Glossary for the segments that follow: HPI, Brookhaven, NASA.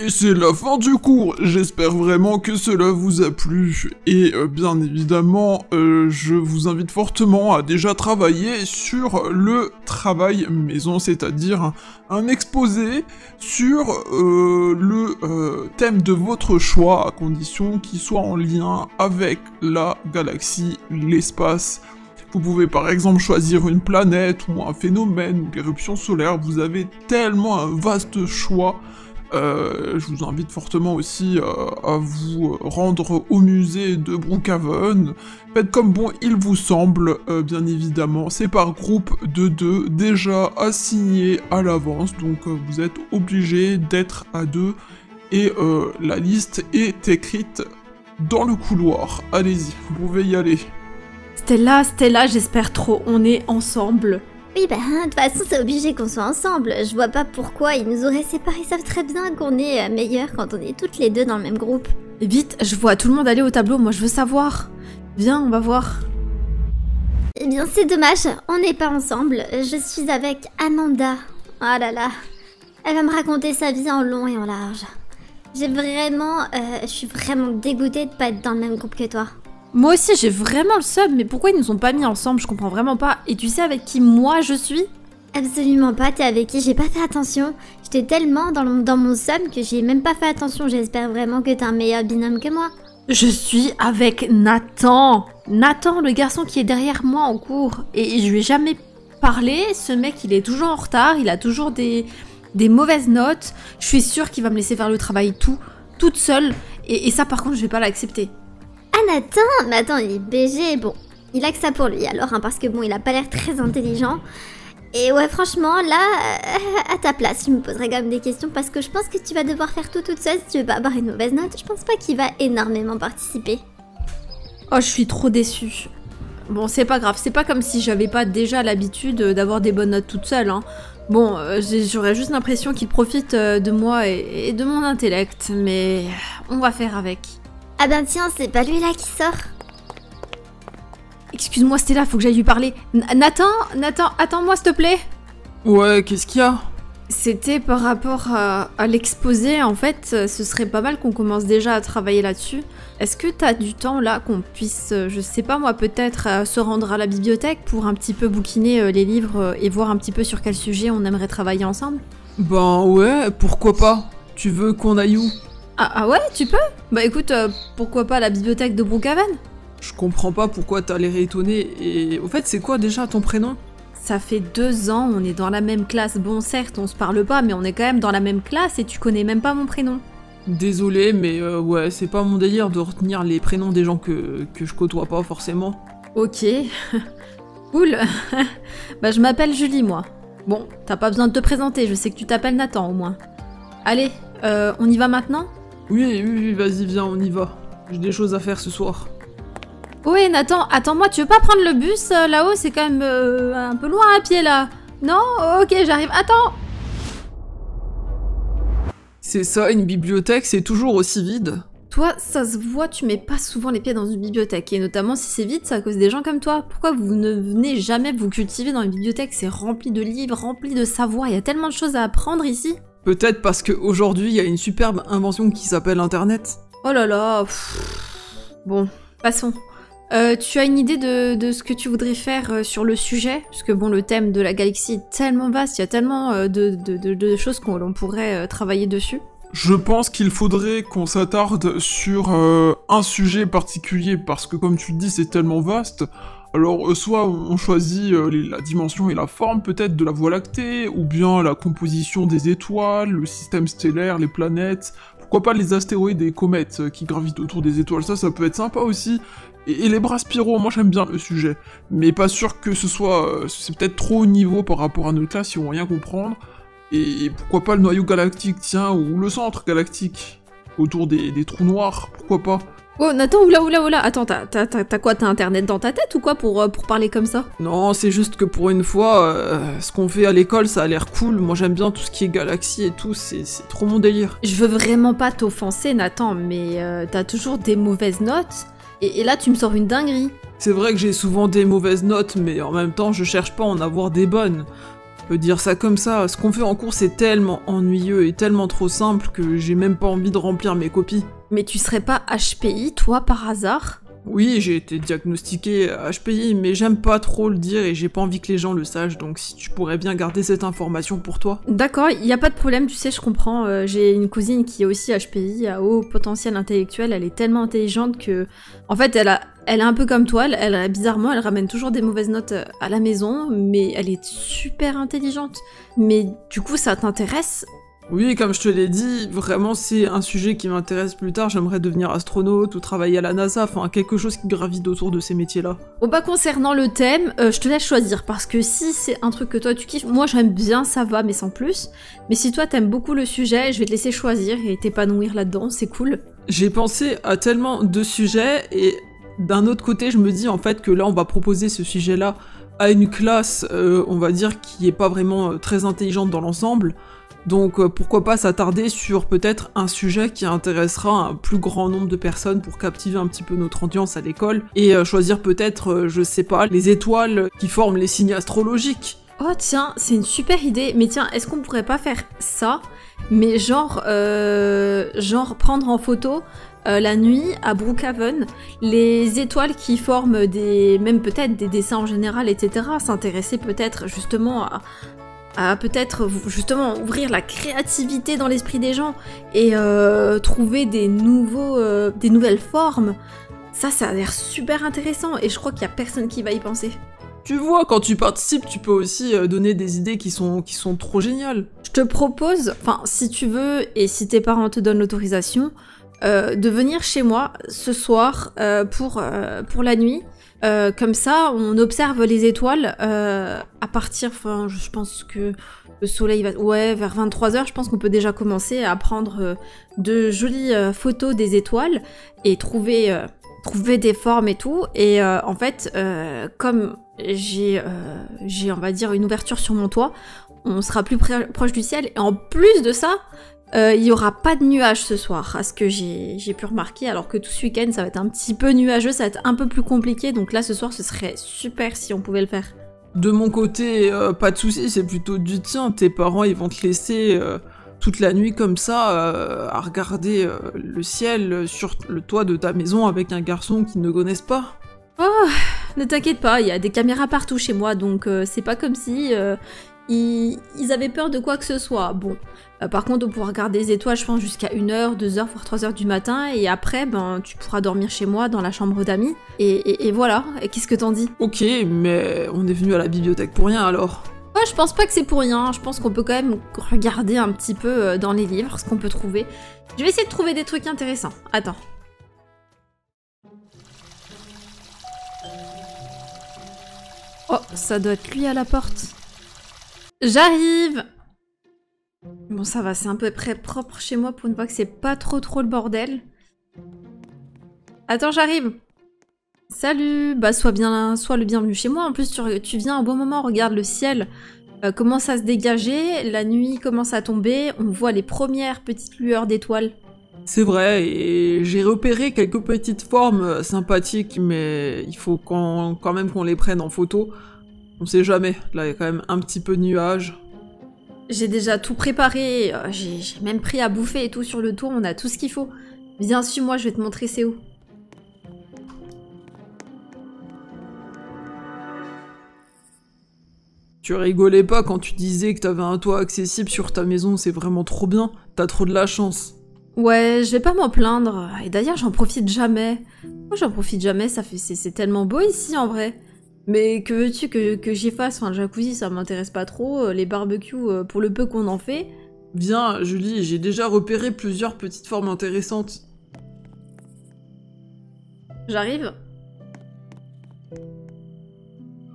Et c'est la fin du cours. J'espère vraiment que cela vous a plu. Et bien évidemment, je vous invite fortement à déjà travailler sur le travail maison, c'est-à-dire un exposé sur le thème de votre choix, à condition qu'il soit en lien avec la galaxie, l'espace. Vous pouvez par exemple choisir une planète ou un phénomène ou l'éruption solaire. Vous avez tellement un vaste choix. Je vous invite fortement aussi à vous rendre au musée de Brookhaven. Faites comme bon il vous semble, bien évidemment. C'est par groupe de 2 déjà assigné à l'avance, donc vous êtes obligé d'être à 2. Et la liste est écrite dans le couloir. Allez-y, vous pouvez y aller. Stella, j'espère trop, on est ensemble. Oui, bah, de toute façon, c'est obligé qu'on soit ensemble. Je vois pas pourquoi ils nous auraient séparés. Ils savent très bien qu'on est meilleurs quand on est toutes les deux dans le même groupe. Vite, je vois tout le monde aller au tableau, moi je veux savoir. Viens, on va voir. Eh bien, c'est dommage, on n'est pas ensemble. Je suis avec Amanda. Oh là là, elle va me raconter sa vie en long et en large. Je suis vraiment dégoûtée de pas être dans le même groupe que toi. Moi aussi, j'ai vraiment le seum, mais pourquoi ils nous ont pas mis ensemble? Je comprends vraiment pas. Et tu sais avec qui moi je suis? Absolument pas, t'es avec qui? J'ai pas fait attention. J'étais tellement dans mon seum que j'ai même pas fait attention. J'espère vraiment que t'es un meilleur binôme que moi. Je suis avec Nathan. Nathan, le garçon qui est derrière moi en cours. Et je lui ai jamais parlé. Ce mec, il est toujours en retard. Il a toujours des mauvaises notes. Je suis sûre qu'il va me laisser faire le travail toute seule. Et ça, par contre, je vais pas l'accepter. Ah Nathan, il est BG, bon, il a que ça pour lui alors, hein, parce que bon, il a pas l'air très intelligent. Et ouais, franchement, là, à ta place, je me poserais quand même des questions, parce que je pense que tu vas devoir faire tout toute seule si tu veux pas avoir une mauvaise note. Je pense pas qu'il va énormément participer. Oh, je suis trop déçue. Bon, c'est pas grave, c'est pas comme si j'avais pas déjà l'habitude d'avoir des bonnes notes toute seule, hein. Bon, j'aurais juste l'impression qu'il profite de moi et de mon intellect, mais on va faire avec. Ah ben tiens, c'est pas lui là qui sort. Excuse-moi Stella, faut que j'aille lui parler. Nathan, attends-moi s'il te plaît. Ouais, qu'est-ce qu'il y a? C'était par rapport à l'exposé, en fait, ce serait pas mal qu'on commence déjà à travailler là-dessus. Est-ce que t'as du temps là qu'on puisse, je sais pas moi, peut-être se rendre à la bibliothèque pour un petit peu bouquiner les livres et voir un petit peu sur quel sujet on aimerait travailler ensemble? Ben ouais, pourquoi pas? Tu veux qu'on aille où? Ah ouais, tu peux? Bah écoute, pourquoi pas la bibliothèque de Brookhaven? Je comprends pas pourquoi t'as l'air étonnée, et au fait, c'est quoi déjà ton prénom? Ça fait 2 ans, on est dans la même classe, bon certes, on se parle pas, mais on est quand même dans la même classe, et tu connais même pas mon prénom. Désolé, mais ouais, c'est pas mon délire de retenir les prénoms des gens que je côtoie pas, forcément. Ok, cool. Bah je m'appelle Julie, moi. Bon, t'as pas besoin de te présenter, je sais que tu t'appelles Nathan, au moins. Allez, on y va maintenant? Oui, vas-y, viens, on y va. J'ai des choses à faire ce soir. Ouais, Nathan, attends-moi, tu veux pas prendre le bus là-haut? C'est quand même un peu loin à pied, là. Non? Ok, j'arrive. Attends! C'est ça, une bibliothèque, c'est toujours aussi vide. Toi, ça se voit, tu mets pas souvent les pieds dans une bibliothèque. Et notamment, si c'est vide, c'est à cause des gens comme toi. Pourquoi vous ne venez jamais vous cultiver dans une bibliothèque? C'est rempli de livres, rempli de savoir. Il y a tellement de choses à apprendre ici. Peut-être parce qu'aujourd'hui, il y a une superbe invention qui s'appelle Internet. Oh là là... Bon, passons. Tu as une idée de ce que tu voudrais faire sur le sujet? Parce que bon, le thème de la galaxie est tellement vaste, il y a tellement de choses qu'on pourrait travailler dessus. Je pense qu'il faudrait qu'on s'attarde sur un sujet particulier, parce que comme tu le dis, c'est tellement vaste... Alors, soit on choisit la dimension et la forme, peut-être, de la Voie lactée, ou bien la composition des étoiles, le système stellaire, les planètes... Pourquoi pas les astéroïdes et les comètes qui gravitent autour des étoiles, ça peut être sympa aussi. Et les bras spiraux, moi j'aime bien le sujet. Mais pas sûr que ce soit... c'est peut-être trop haut niveau par rapport à notre classe, ils vont rien comprendre. Et pourquoi pas le noyau galactique, tiens, ou le centre galactique, autour des trous noirs, pourquoi pas. Oh Nathan, oula, attends, t'as quoi, t'as internet dans ta tête ou quoi pour parler comme ça? Non, c'est juste que pour une fois, ce qu'on fait à l'école, ça a l'air cool, moi j'aime bien tout ce qui est galaxie et tout, c'est trop mon délire. Je veux vraiment pas t'offenser Nathan, mais t'as toujours des mauvaises notes, et là tu me sors une dinguerie. C'est vrai que j'ai souvent des mauvaises notes, mais en même temps je cherche pas à en avoir des bonnes. peut dire ça comme ça, ce qu'on fait en cours c'est tellement ennuyeux et tellement trop simple que j'ai même pas envie de remplir mes copies. Mais tu serais pas HPI, toi, par hasard? Oui, j'ai été diagnostiquée HPI, mais j'aime pas trop le dire et j'ai pas envie que les gens le sachent, donc si tu pourrais bien garder cette information pour toi. D'accord, y a pas de problème, tu sais, je comprends. J'ai une cousine qui est aussi HPI, à haut potentiel intellectuel, elle est tellement intelligente que... En fait, elle est un peu comme toi, bizarrement, elle ramène toujours des mauvaises notes à la maison, mais elle est super intelligente. Mais du coup, ça t'intéresse ? Oui, comme je te l'ai dit, vraiment c'est un sujet qui m'intéresse plus tard, j'aimerais devenir astronaute ou travailler à la NASA, enfin quelque chose qui gravite autour de ces métiers-là. Bon bah concernant le thème, je te laisse choisir, parce que si c'est un truc que toi tu kiffes, moi j'aime bien, ça va, mais sans plus. Mais si toi t'aimes beaucoup le sujet, je vais te laisser choisir et t'épanouir là-dedans, c'est cool. J'ai pensé à tellement de sujets, et d'un autre côté je me dis en fait que là on va proposer ce sujet-là à une classe, on va dire, qui est pas vraiment très intelligente dans l'ensemble. Donc pourquoi pas s'attarder sur peut-être un sujet qui intéressera un plus grand nombre de personnes pour captiver un petit peu notre audience à l'école et choisir peut-être, je sais pas, les étoiles qui forment les signes astrologiques. Oh tiens, c'est une super idée, mais tiens, est-ce qu'on pourrait pas faire ça, mais genre prendre en photo la nuit à Brookhaven, les étoiles qui forment des, même peut-être des dessins en général, etc., s'intéresser peut-être justement à peut-être justement ouvrir la créativité dans l'esprit des gens et trouver des nouvelles formes. Ça a l'air super intéressant et je crois qu'il y a personne qui va y penser. Tu vois, quand tu participes, tu peux aussi donner des idées qui sont trop géniales. Je te propose, enfin si tu veux et si tes parents te donnent l'autorisation, de venir chez moi ce soir pour la nuit. Comme ça, on observe les étoiles à partir, enfin, je pense que le soleil va... Ouais, vers 23 h, je pense qu'on peut déjà commencer à prendre de jolies photos des étoiles et trouver des formes et tout. Et en fait, comme j'ai, on va dire, une ouverture sur mon toit, on sera plus proche du ciel. Et en plus de ça... il n'y aura pas de nuages ce soir, à ce que j'ai pu remarquer, alors que tout ce week-end ça va être un petit peu nuageux, ça va être un peu plus compliqué, donc là ce soir ce serait super si on pouvait le faire. De mon côté, pas de soucis, c'est plutôt du tien, tes parents ils vont te laisser toute la nuit comme ça, à regarder le ciel sur le toit de ta maison avec un garçon qu'ils ne connaissent pas. Oh, ne t'inquiète pas, il y a des caméras partout chez moi, donc c'est pas comme si... Ils avaient peur de quoi que ce soit. Bon, par contre, on pourra regarder les étoiles, je pense, jusqu'à 1 h, 2 h, voire 3 h du matin. Et après, ben, tu pourras dormir chez moi, dans la chambre d'amis. Et voilà. Et qu'est-ce que t'en dis? Ok, mais on est venu à la bibliothèque pour rien, alors. Ouais, je pense pas que c'est pour rien. Je pense qu'on peut quand même regarder un petit peu dans les livres, ce qu'on peut trouver. Je vais essayer de trouver des trucs intéressants. Attends. Oh, ça doit être lui à la porte. J'arrive! Bon, ça va, c'est un peu près propre chez moi pour une fois que c'est pas trop le bordel. Attends, j'arrive! Salut! Bah, sois le bienvenu chez moi. En plus, tu viens au bon moment, regarde le ciel commence à se dégager, la nuit commence à tomber, on voit les premières petites lueurs d'étoiles. C'est vrai, et j'ai repéré quelques petites formes sympathiques, mais il faut quand même qu'on les prenne en photo. On sait jamais, là il y a quand même un petit peu de nuages. J'ai déjà tout préparé, j'ai même pris à bouffer et tout sur le tour, on a tout ce qu'il faut. Viens, suis-moi, je vais te montrer c'est où. Tu rigolais pas quand tu disais que t'avais un toit accessible sur ta maison, c'est vraiment trop bien, t'as trop de la chance. Ouais, je vais pas m'en plaindre, et d'ailleurs j'en profite jamais. Moi j'en profite jamais, c'est tellement beau ici en vrai. Mais que veux-tu que j'y fasse? Enfin, le jacuzzi, ça m'intéresse pas trop. Les barbecues, pour le peu qu'on en fait. Bien, Julie, j'ai déjà repéré plusieurs petites formes intéressantes. J'arrive.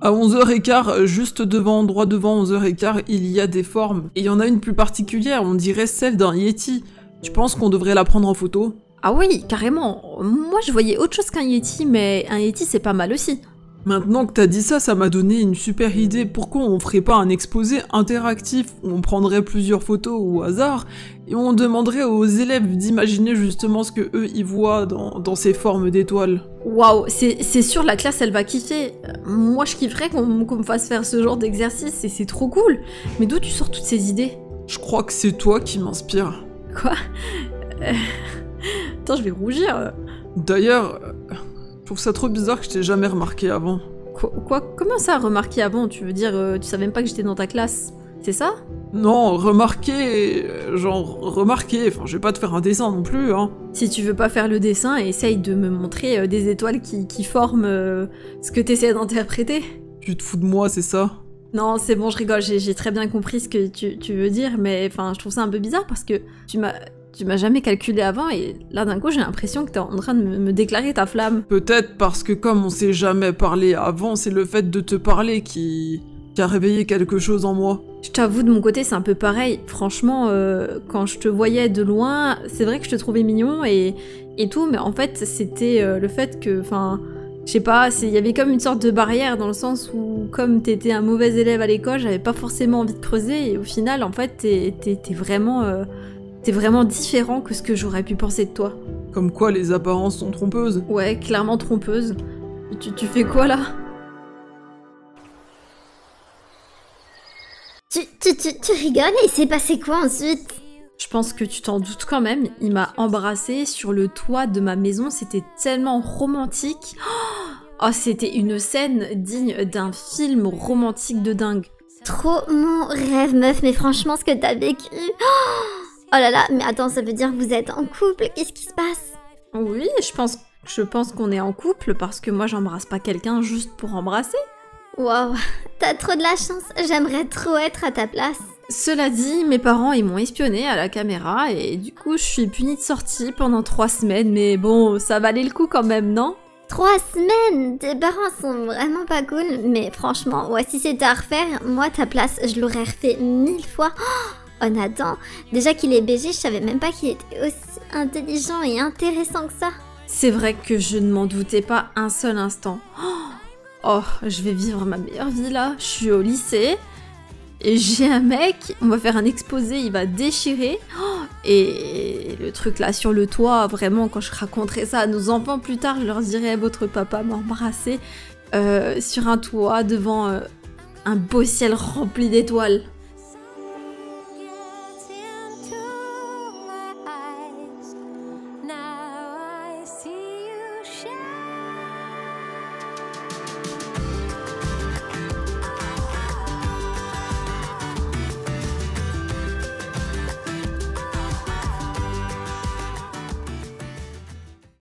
À 11 h 15, juste devant, droit devant 11 h 15, il y a des formes. Et il y en a une plus particulière, on dirait celle d'un yéti. Tu penses qu'on devrait la prendre en photo? Ah oui, carrément. Moi, je voyais autre chose qu'un yéti, mais un yéti, c'est pas mal aussi. Maintenant que t'as dit ça, ça m'a donné une super idée. Pourquoi on ferait pas un exposé interactif où on prendrait plusieurs photos au hasard et on demanderait aux élèves d'imaginer justement ce que eux y voient dans ces formes d'étoiles? Waouh, c'est sûr, la classe elle va kiffer. Moi je kifferais qu'on me fasse faire ce genre d'exercice et c'est trop cool. Mais d'où tu sors toutes ces idées? Je crois que c'est toi qui m'inspire. Quoi? Attends, je vais rougir. D'ailleurs... Je trouve ça trop bizarre que je t'ai jamais remarqué avant. Quoi? Comment ça, remarqué avant? Tu veux dire, tu savais même pas que j'étais dans ta classe? C'est ça? Non, remarqué... Genre, remarqué... Enfin, je vais pas te faire un dessin non plus, hein. Si tu veux pas faire le dessin, essaye de me montrer des étoiles qui forment ce que t'essaies d'interpréter. Tu te fous de moi, c'est ça? Non, c'est bon, je rigole, j'ai très bien compris ce que tu veux dire, mais enfin, je trouve ça un peu bizarre parce que tu m'as jamais calculé avant et là d'un coup j'ai l'impression que t'es en train de me déclarer ta flamme. Peut-être parce que comme on s'est jamais parlé avant, c'est le fait de te parler qui a réveillé quelque chose en moi. Je t'avoue, de mon côté c'est un peu pareil. Franchement, quand je te voyais de loin, c'est vrai que je te trouvais mignon et tout, mais en fait c'était le fait que, enfin, je sais pas, il y avait comme une sorte de barrière dans le sens où comme t'étais un mauvais élève à l'école, j'avais pas forcément envie de creuser et au final en fait t'es vraiment... C'est vraiment différent que ce que j'aurais pu penser de toi. Comme quoi les apparences sont trompeuses. Ouais, clairement trompeuses. Tu fais quoi là? Tu rigoles et il s'est passé quoi ensuite? Je pense que tu t'en doutes quand même, il m'a embrassée sur le toit de ma maison, c'était tellement romantique. Oh, c'était une scène digne d'un film romantique de dingue. Trop mon rêve meuf, mais franchement ce que t'as vécu... Oh là là, mais attends, ça veut dire que vous êtes en couple, qu'est-ce qui se passe? Oui, je pense qu'on est en couple parce que moi j'embrasse pas quelqu'un juste pour embrasser. Waouh, t'as trop de la chance, j'aimerais trop être à ta place. Cela dit, mes parents ils m'ont espionnée à la caméra et du coup je suis punie de sortie pendant 3 semaines, mais bon, ça valait le coup quand même, non? 3 semaines? Tes parents sont vraiment pas cool, mais franchement, ouais, si c'était à refaire, moi ta place, je l'aurais refait 1000 fois. Oh Nathan, déjà qu'il est BG, je savais même pas qu'il était aussi intelligent et intéressant que ça. C'est vrai que je ne m'en doutais pas un seul instant. Oh, je vais vivre ma meilleure vie là, je suis au lycée, et j'ai un mec, on va faire un exposé, il va déchirer, et le truc là sur le toit, vraiment quand je raconterai ça à nos enfants plus tard, je leur dirai « Votre papa m'a embrassé sur un toit devant un beau ciel rempli d'étoiles ».